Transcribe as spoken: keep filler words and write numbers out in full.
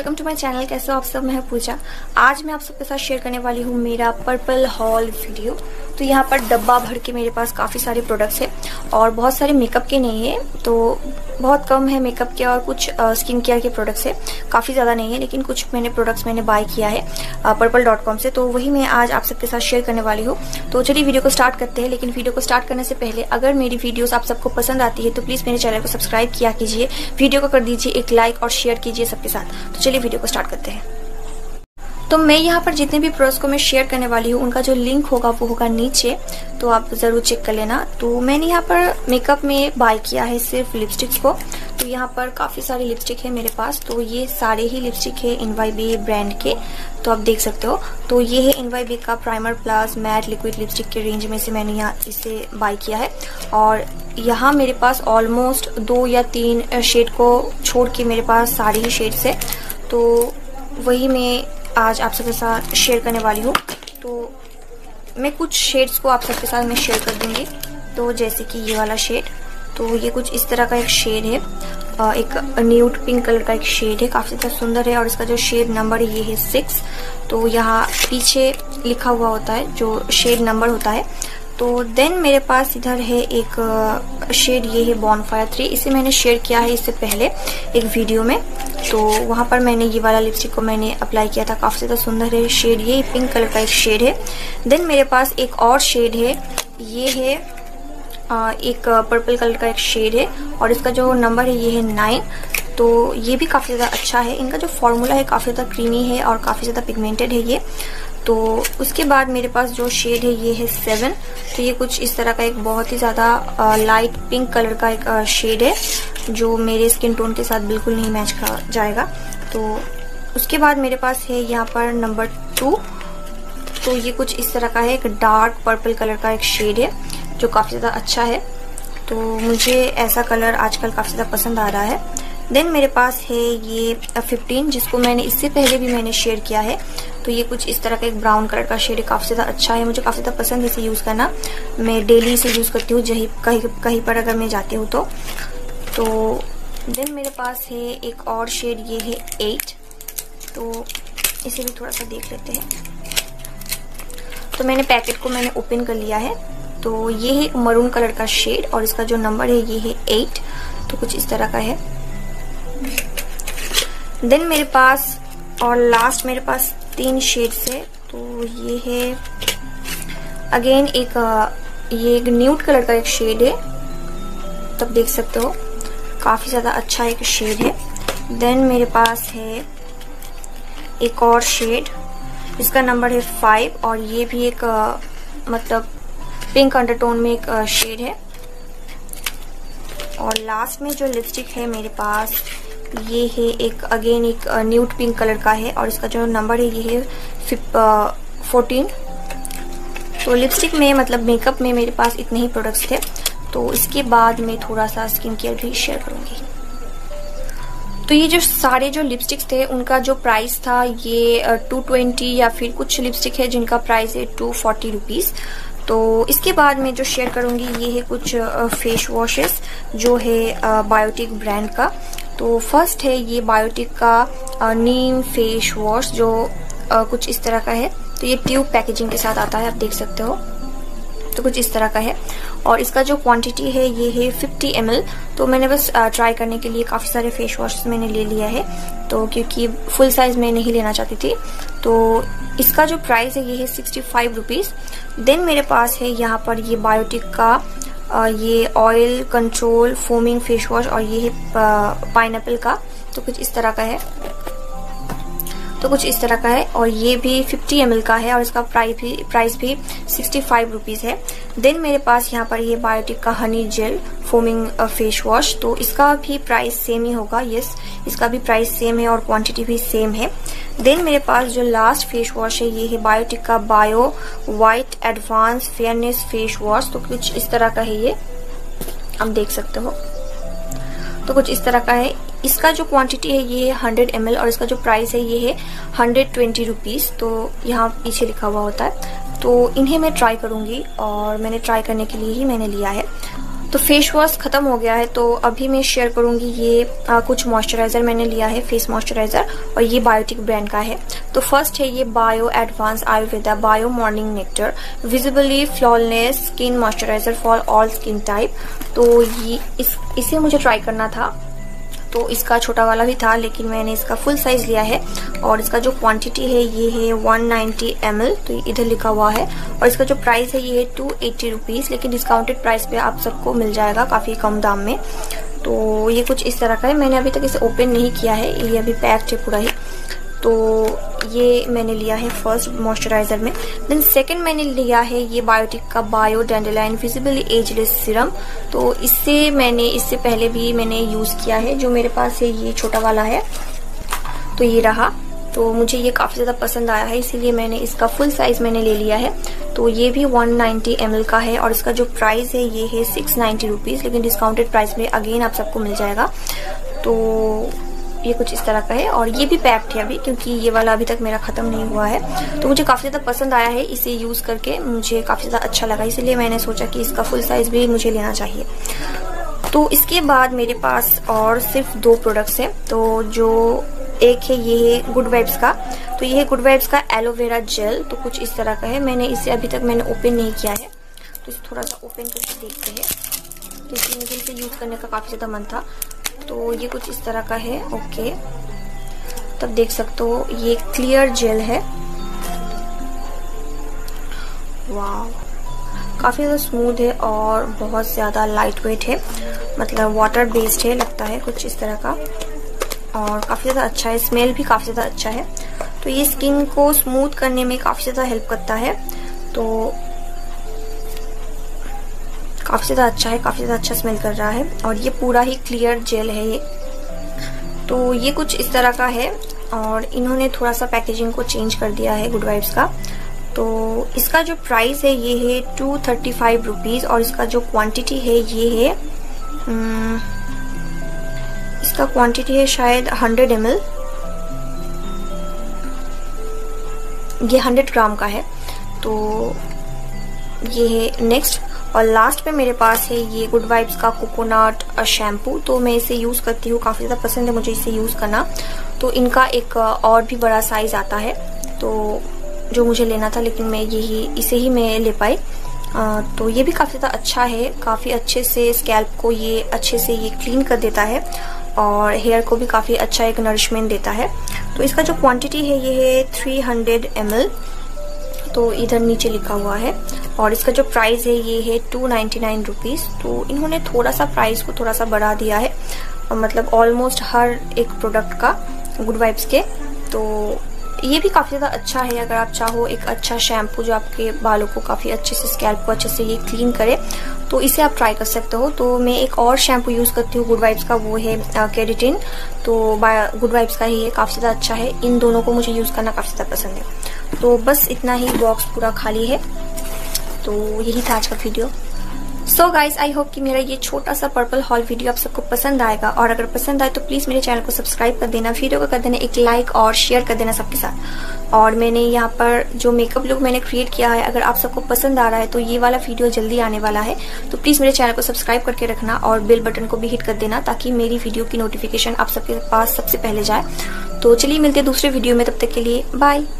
Welcome to my channel. कैसे हो आप सब? मैं हूं पूजा। आज मैं आप सबके साथ शेयर करने वाली हूं मेरा पर्पल हॉल वीडियो। तो यहाँ पर डब्बा भर के मेरे पास काफ़ी सारे प्रोडक्ट्स हैं और बहुत सारे मेकअप के नहीं है, तो बहुत कम है मेकअप के और कुछ स्किन केयर के प्रोडक्ट्स है, काफ़ी ज़्यादा नहीं है, लेकिन कुछ मैंने प्रोडक्ट्स मैंने बाय किया है पर्पल डॉट कॉम से, तो वही मैं आज आप सबके साथ शेयर करने वाली हूँ। तो चलिए वीडियो को स्टार्ट करते हैं। लेकिन वीडियो को स्टार्ट करने से पहले अगर मेरी वीडियोस आप सबको पसंद आती है तो प्लीज़ मेरे चैनल को सब्सक्राइब किया कीजिए, वीडियो को कर दीजिए एक लाइक और शेयर कीजिए सबके साथ। तो चलिए वीडियो को स्टार्ट करते हैं। तो मैं यहाँ पर जितने भी प्रोडक्ट्स को मैं शेयर करने वाली हूँ उनका जो लिंक होगा वो होगा नीचे, तो आप ज़रूर चेक कर लेना। तो मैंने यहाँ पर मेकअप में बाय किया है सिर्फ लिपस्टिक्स को। तो यहाँ पर काफ़ी सारी लिपस्टिक है मेरे पास, तो ये सारे ही लिपस्टिक है एन वाई बी ब्रांड के, तो आप देख सकते हो। तो ये है एन वाई बी का primer plus matte liquid lipstick के रेंज में से मैंने यहाँ इसे बाय किया है। और यहाँ मेरे पास ऑलमोस्ट दो या तीन शेड को छोड़ के मेरे पास सारे ही शेड्स है, तो वही मैं आज आप सबके साथ शेयर करने वाली हूँ। तो मैं कुछ शेड्स को आप सबके साथ मैं शेयर कर दूँगी। तो जैसे कि ये वाला शेड, तो ये कुछ इस तरह का एक शेड है, एक न्यूड पिंक कलर का एक शेड है, काफ़ी ज़्यादा सुंदर है। और इसका जो शेड नंबर है ये है सिक्स, तो यहाँ पीछे लिखा हुआ होता है जो शेड नंबर होता है। तो देन मेरे पास इधर है एक शेड, ये है बॉनफायर थ्री, इसे मैंने शेयर किया है इससे पहले एक वीडियो में, तो वहाँ पर मैंने ये वाला लिपस्टिक को मैंने अप्लाई किया था, काफ़ी ज़्यादा सुंदर है शेड, ये पिंक कलर का एक शेड है। देन मेरे पास एक और शेड है, ये है एक पर्पल कलर का एक शेड है और इसका जो नंबर है ये है नाइन, तो ये भी काफ़ी ज़्यादा अच्छा है। इनका जो फॉर्मूला है काफ़ी ज़्यादा क्रीमी है और काफ़ी ज़्यादा पिगमेंटेड है ये। तो उसके बाद मेरे पास जो शेड है ये है सेवन, तो ये कुछ इस तरह का एक बहुत ही ज़्यादा लाइट पिंक कलर का एक शेड है जो मेरे स्किन टोन के साथ बिल्कुल नहीं मैच कर जाएगा। तो उसके बाद मेरे पास है यहाँ पर नंबर टू, तो ये कुछ इस तरह का है, एक डार्क पर्पल कलर का एक शेड है जो काफ़ी ज़्यादा अच्छा है, तो मुझे ऐसा कलर आजकल काफ़ी ज़्यादा पसंद आ रहा है। देन मेरे पास है ये फिफ्टीन, जिसको मैंने इससे पहले भी मैंने शेयर किया है, तो ये कुछ इस तरह का एक ब्राउन कलर का शेड है, काफ़ी ज़्यादा अच्छा है, मुझे काफ़ी ज़्यादा पसंद है इसे यूज़ करना। मैं डेली इसे यूज़ करती हूँ जही कहीं कहीं पर अगर मैं जाती हूँ तो। तो देन मेरे पास है एक और शेड, ये है एट, तो इसे भी थोड़ा सा देख लेते हैं। तो मैंने पैकेट को मैंने ओपन कर लिया है, तो ये है मरून कलर का शेड और इसका जो नंबर है ये है एट, तो कुछ इस तरह का है। देन मेरे पास और लास्ट मेरे पास तीन शेड्स है, तो ये है अगेन एक ये एक न्यूड कलर का एक शेड है, तो आप देख सकते हो काफ़ी ज़्यादा अच्छा एक शेड है। देन मेरे पास है एक और शेड, इसका नंबर है फाइव और ये भी एक मतलब पिंक अंडरटोन में एक शेड है। और लास्ट में जो लिपस्टिक है मेरे पास ये है एक अगेन एक न्यूड पिंक कलर का है और इसका जो नंबर है ये है फोर्टीन। तो लिपस्टिक में मतलब मेकअप में मेरे पास इतने ही प्रोडक्ट्स थे। तो इसके बाद मैं थोड़ा सा स्किन केयर भी शेयर करूँगी। तो ये जो सारे जो लिपस्टिक्स थे उनका जो प्राइस था ये टू ट्वेंटी, या फिर कुछ लिपस्टिक है जिनका प्राइस है टू फोर्टी रुपीज़। तो इसके बाद मैं जो शेयर करूँगी ये है कुछ फेस वॉशेस जो है बायोटिक ब्रांड का। तो फर्स्ट है ये बायोटिक का नीम फेस वॉश जो आ, कुछ इस तरह का है, तो ये ट्यूब पैकेजिंग के साथ आता है, आप देख सकते हो, तो कुछ इस तरह का है। और इसका जो क्वांटिटी है ये है फिफ्टी एम एल, तो मैंने बस ट्राई करने के लिए काफ़ी सारे फेस वॉश मैंने ले लिया है, तो क्योंकि फुल साइज़ मैं नहीं लेना चाहती थी। तो इसका जो प्राइस है ये है सिक्सटी फाइव रुपीज़। देन मेरे पास है यहाँ पर ये बायोटिक का ये oil control foaming face wash और ये है पाइनएप्पल का, तो कुछ इस तरह का है, तो कुछ इस तरह का है। और ये भी फिफ्टी एम एल का है और इसका प्राइस भी प्राइस भी सिक्सटी फाइव रुपीज़ है। देन मेरे पास यहाँ पर ये बायोटिक का honey gel foaming face wash, तो इसका भी प्राइस सेम ही होगा, यस इसका भी प्राइस सेम है और क्वांटिटी भी सेम है। देन मेरे पास जो लास्ट फेस वॉश है ये है बायोटिक का bio white advance fairness face wash, तो कुछ इस तरह का है, ये आप देख सकते हो, तो कुछ इस तरह का है। इसका जो क्वांटिटी है ये हंड्रेड एम एल और इसका जो प्राइस है ये है हंड्रेड ट्वेंटी रुपीज़, तो यहाँ पीछे लिखा हुआ होता है। तो इन्हें मैं ट्राई करूँगी और मैंने ट्राई करने के लिए ही मैंने लिया है। तो फेस वॉश खत्म हो गया है, तो अभी मैं शेयर करूंगी ये आ, कुछ मॉइस्चराइजर मैंने लिया है, फेस मॉइस्चराइजर, और ये बायोटिक ब्रांड का है। तो फर्स्ट है ये bio advance Ayurveda bio morning nectar visibly flawless skin moisturiser for all skin type. तो ये इस, इसे मुझे ट्राई करना था, तो इसका छोटा वाला भी था लेकिन मैंने इसका फुल साइज लिया है। और इसका जो क्वांटिटी है ये है एक सौ नब्बे एम एल, तो इधर लिखा हुआ है। और इसका जो प्राइस है ये है दो सौ अस्सी रुपीस, लेकिन डिस्काउंटेड प्राइस पे आप सबको मिल जाएगा काफ़ी कम दाम में। तो ये कुछ इस तरह का है, मैंने अभी तक इसे ओपन नहीं किया है, ये अभी पैक्ड है पूरा ही। तो ये मैंने लिया है फर्स्ट मॉइस्चराइजर में। देन सेकंड मैंने लिया है ये बायोटिक का bio dandelion visibly ageless serum. तो इससे मैंने इससे पहले भी मैंने यूज़ किया है, जो मेरे पास है ये छोटा वाला है, तो ये रहा। तो मुझे ये काफ़ी ज़्यादा पसंद आया है, इसीलिए मैंने इसका फुल साइज़ मैंने ले लिया है। तो ये भी एक सौ नब्बे एम एल का है और इसका जो प्राइस है ये है छह सौ नब्बे रुपीस, लेकिन डिस्काउंटेड प्राइस में अगेन आप सबको मिल जाएगा। तो ये कुछ इस तरह का है और ये भी पैक्ड है अभी, क्योंकि ये वाला अभी तक मेरा ख़त्म नहीं हुआ है। तो मुझे काफ़ी ज़्यादा पसंद आया है, इसे यूज़ करके मुझे काफ़ी ज़्यादा अच्छा लगा, इसलिए मैंने सोचा कि इसका फुल साइज़ भी मुझे लेना चाहिए। तो इसके बाद मेरे पास और सिर्फ दो प्रोडक्ट्स हैं। तो जो एक है ये है गुड वाइब्स का, तो ये है गुड वाइब्स का एलोवेरा जेल। तो कुछ इस तरह का है, मैंने इसे अभी तक मैंने ओपन नहीं किया है, तो इसे थोड़ा सा ओपन करके देखते हैं, क्योंकि मुझे इसे यूज़ करने का काफ़ी ज़्यादा मन था। तो ये कुछ इस तरह का है, ओके, तब देख सकते हो ये क्लियर जेल है। वाह, काफ़ी ज़्यादा स्मूथ है और बहुत ज़्यादा लाइट वेट है, मतलब वाटर बेस्ड है लगता है कुछ इस तरह का, और काफ़ी ज़्यादा अच्छा है, स्मेल भी काफ़ी ज़्यादा अच्छा है। तो ये स्किन को स्मूथ करने में काफ़ी ज़्यादा हेल्प करता है, तो काफ़ी ज़्यादा अच्छा है, काफ़ी ज़्यादा अच्छा स्मेल कर रहा है। और ये पूरा ही क्लियर जेल है ये। तो ये कुछ इस तरह का है और इन्होंने थोड़ा सा पैकेजिंग को चेंज कर दिया है गुड वाइब्स का। तो इसका जो प्राइस है ये है दो सौ पैंतीस रुपीस और इसका जो क्वांटिटी है ये है इसका क्वांटिटी है शायद हंड्रेड एम एल, ये हंड्रेड ग्राम का है। तो ये है नेक्स्ट, और लास्ट पे मेरे पास है ये गुड वाइब्स का कोकोनट शैम्पू। तो मैं इसे यूज़ करती हूँ, काफ़ी ज़्यादा पसंद है मुझे इसे यूज़ करना। तो इनका एक और भी बड़ा साइज़ आता है, तो जो मुझे लेना था, लेकिन मैं यही इसे ही मैं ले पाई। तो ये भी काफ़ी ज़्यादा अच्छा है, काफ़ी अच्छे से स्कैल्प को ये अच्छे से ये क्लीन कर देता है और हेयर को भी काफ़ी अच्छा एक नरिशमेंट देता है। तो इसका जो क्वान्टिटी है ये है थ्री हंड्रेड एम एल, तो इधर नीचे लिखा हुआ है। और इसका जो प्राइस है ये है दो सौ निन्यानवे रुपीस। तो इन्होंने थोड़ा सा प्राइस को थोड़ा सा बढ़ा दिया है, मतलब ऑलमोस्ट हर एक प्रोडक्ट का गुड वाइब्स के। तो ये भी काफ़ी ज़्यादा अच्छा है, अगर आप चाहो एक अच्छा शैम्पू जो आपके बालों को काफ़ी अच्छे से, स्कैल्प को अच्छे से ये क्लीन करे, तो इसे आप ट्राई कर सकते हो। तो मैं एक और शैम्पू यूज़ करती हूँ गुड वाइब्स का, वो है केराटिन। तो गुड वाइब्स का ही है, काफ़ी ज़्यादा अच्छा है, इन दोनों को मुझे यूज़ करना काफ़ी ज़्यादा पसंद है। तो बस इतना ही, बॉक्स पूरा खाली है। तो यही था आज का video. So guys, I hope कि मेरा ये छोटा सा पर्पल हॉल वीडियो आप सबको पसंद आएगा, और अगर पसंद आए तो प्लीज़ मेरे चैनल को सब्सक्राइब कर देना, वीडियो को कर देना एक लाइक और शेयर कर देना सबके साथ। और मैंने यहाँ पर जो मेकअप लुक मैंने क्रिएट किया है, अगर आप सबको पसंद आ रहा है तो ये वाला वीडियो जल्दी आने वाला है। तो प्लीज़ मेरे चैनल को सब्सक्राइब करके रखना और बेल बटन को भी हिट कर देना, ताकि मेरी वीडियो की नोटिफिकेशन आप सबके पास सबसे पहले जाए। तो चलिए मिलते हैं दूसरे वीडियो में, तब तक के लिए बाय।